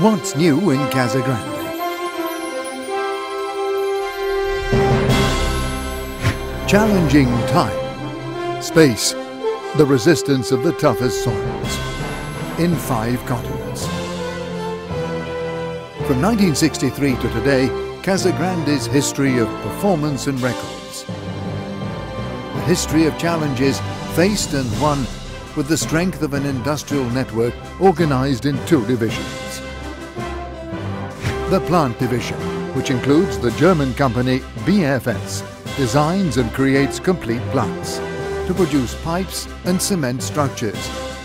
What's new in Casagrande? Challenging time, space, the resistance of the toughest soils, in 5 continents. From 1963 to today, Casagrande's history of performance and records. A history of challenges faced and won with the strength of an industrial network organized in 2 divisions. The plant division, which includes the German company BFS, designs and creates complete plants to produce pipes and cement structures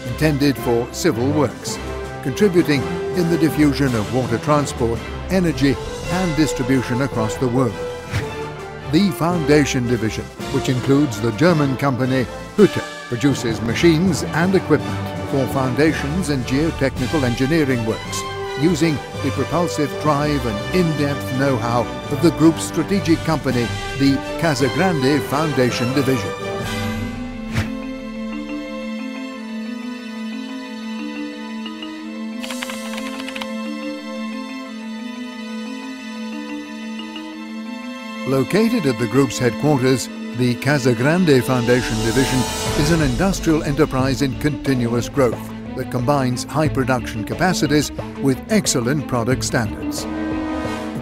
intended for civil works, contributing in the diffusion of water transport, energy and distribution across the world. The foundation division, which includes the German company Hütte, produces machines and equipment for foundations and geotechnical engineering works, using the propulsive drive and in-depth know-how of the group's strategic company, the Casagrande Foundation Division. Located at the group's headquarters, the Casagrande Foundation Division is an industrial enterprise in continuous growth that combines high production capacities with excellent product standards.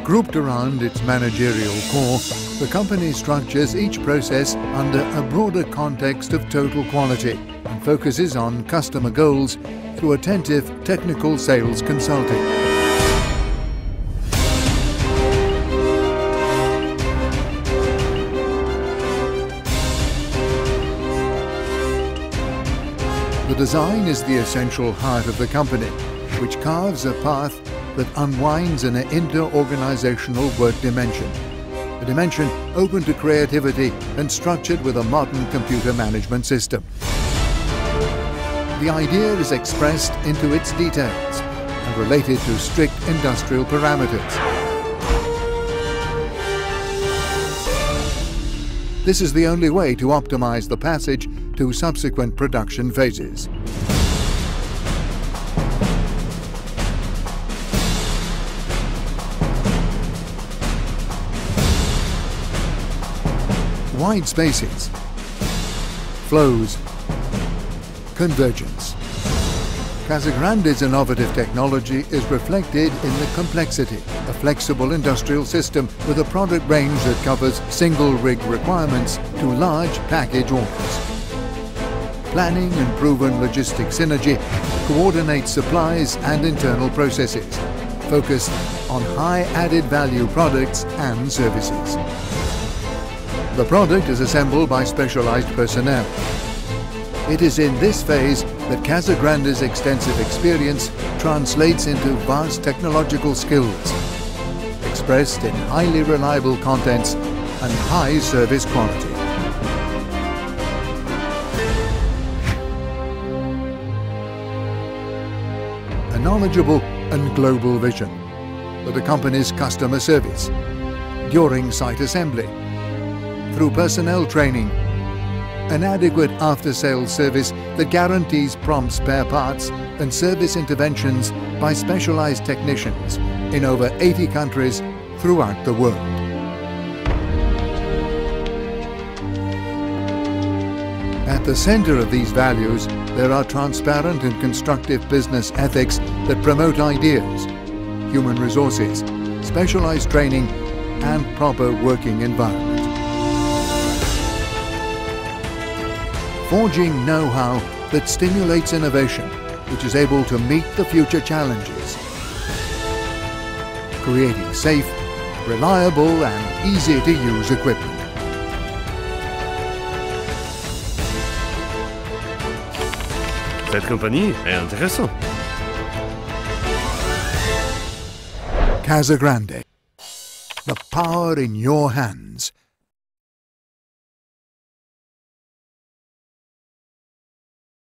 Grouped around its managerial core, the company structures each process under a broader context of total quality and focuses on customer goals through attentive technical sales consulting. The design is the essential heart of the company, which carves a path that unwinds in an inter-organizational work dimension, a dimension open to creativity and structured with a modern computer management system. The idea is expressed into its details and related to strict industrial parameters. This is the only way to optimize the passage to subsequent production phases. Wide spaces, flows, convergence. Casagrande's innovative technology is reflected in the complexity, a flexible industrial system with a product range that covers single rig requirements to large package orders. Planning and proven logistic synergy coordinates supplies and internal processes, focused on high added value products and services. The product is assembled by specialized personnel. It is in this phase that Casagrande's extensive experience translates into vast technological skills, expressed in highly reliable contents and high service quality. A knowledgeable and global vision that accompanies customer service during site assembly, through personnel training, an adequate after-sales service that guarantees prompt spare parts and service interventions by specialized technicians in over 80 countries throughout the world. At the center of these values, there are transparent and constructive business ethics that promote ideas, human resources, specialized training, and proper working environment. Forging know-how that stimulates innovation, which is able to meet the future challenges. Creating safe, reliable and easy-to-use equipment. Cette compagnie est intéressante. Casagrande. The power in your hands.